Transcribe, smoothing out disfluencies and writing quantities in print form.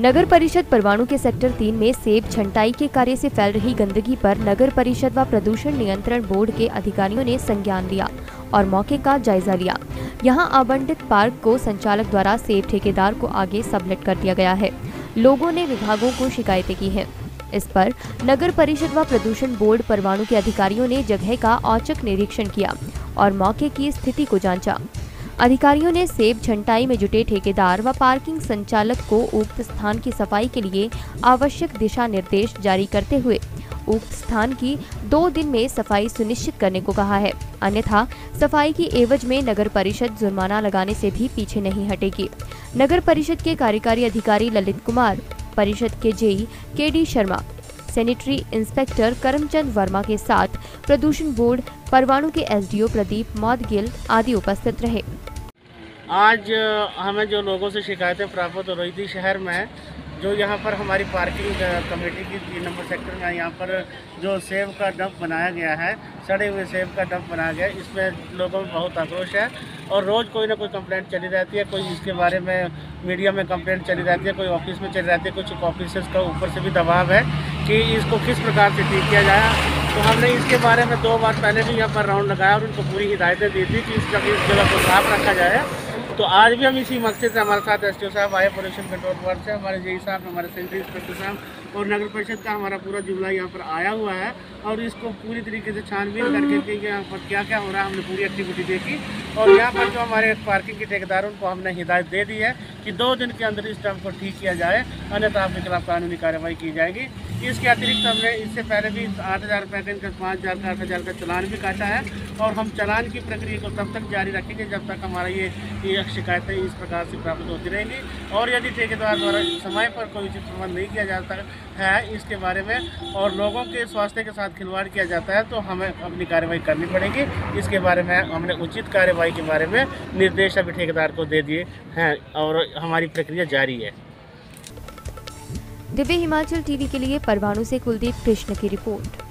नगर परिषद परवाणु के सेक्टर 3 में सेब छंटाई के कार्य से फैल रही गंदगी पर नगर परिषद व प्रदूषण नियंत्रण बोर्ड के अधिकारियों ने संज्ञान लिया और मौके का जायजा लिया। यहां आवंटित पार्क को संचालक द्वारा सेब ठेकेदार को आगे सबलेट कर दिया गया है। लोगों ने विभागों को शिकायतें की हैं। इस पर नगर परिषद व प्रदूषण बोर्ड परवाणु के अधिकारियों ने जगह का औचक निरीक्षण किया और मौके की स्थिति को जांचा। अधिकारियों ने सेब छंटाई में जुटे ठेकेदार व पार्किंग संचालक को उक्त स्थान की सफाई के लिए आवश्यक दिशा निर्देश जारी करते हुए उक्त स्थान की 2 दिन में सफाई सुनिश्चित करने को कहा है, अन्यथा सफाई की एवज में नगर परिषद जुर्माना लगाने से भी पीछे नहीं हटेगी। नगर परिषद के कार्यकारी अधिकारी ललित कुमार, परिषद के JE K Sharma, sanitary inspector Karamchand Verma के साथ प्रदूषण बोर्ड परवाणु के एसडीओ प्रदीप आदि उपस्थित रहे। आज हमें जो लोगों से शिकायतें प्राप्त हो रही थी शहर में, जो यहाँ पर हमारी पार्किंग कमेटी की 3 नंबर सेक्टर में यहाँ पर जो सेब का डंप बनाया गया है, सड़े हुए सेब का डंप बनाया गया, इसमें लोगों में बहुत आक्रोश है और रोज़ कोई ना कोई कंप्लेंट चली रहती है। कोई इसके बारे में मीडिया में कंप्लेंट चली रहती है, कोई ऑफिस में चली रहती है, कुछ ऑफिसर्स का ऊपर से भी दबाव है कि इसको किस प्रकार से ठीक किया जाए। तो हमने इसके बारे में 2 बार पहले भी यहाँ पर राउंड लगाया और उनको पूरी हिदायतें दी थी कि इस जगह को साफ रखा जाए। तो आज भी हम इसी मकसद से, हमारे साथ एसटीओ साहब आए, पोल्यूशन कंट्रोल बोर्ड से हमारे जेई साहब, हमारे सैनिटरी इंस्पेक्टर साहब और नगर परिषद का हमारा पूरा जुमला यहाँ पर आया हुआ है और इसको पूरी तरीके से छानबीन करके कि यहाँ पर क्या क्या हो रहा है, हमने पूरी एक्टिविटी देखी और यहाँ पर जो हमारे पार्किंग के ठेकेदारों को हमने हिदायत दे दी है कि 2 दिन के अंदर इस डंप को ठीक किया जाए, अन्यथा आपके खिलाफ कानूनी कार्रवाई की जाएगी। इसके अतिरिक्त हमने इससे पहले भी 8,000 रुपये का इनका 5,000 का 8,000 का चलान भी काटा है और हम चलान की प्रक्रिया को तब तक जारी रखेंगे जब तक हमारा ये शिकायतें इस प्रकार से प्राप्त होती रहेंगी और यदि ठेकेदार द्वारा समय पर कोई उचित प्रबंध नहीं किया जाता है इसके बारे में और लोगों के स्वास्थ्य के साथ खिलवाड़ किया जाता है तो हमें अपनी कार्रवाई करनी पड़ेगी। इसके बारे में हमने उचित कार्रवाई के बारे में निर्देश अभी ठेकेदार को दे दिए हैं और हमारी प्रक्रिया जारी है। दिव्य हिमाचल टीवी के लिए परवाणु से कुलदीप कृष्ण की रिपोर्ट।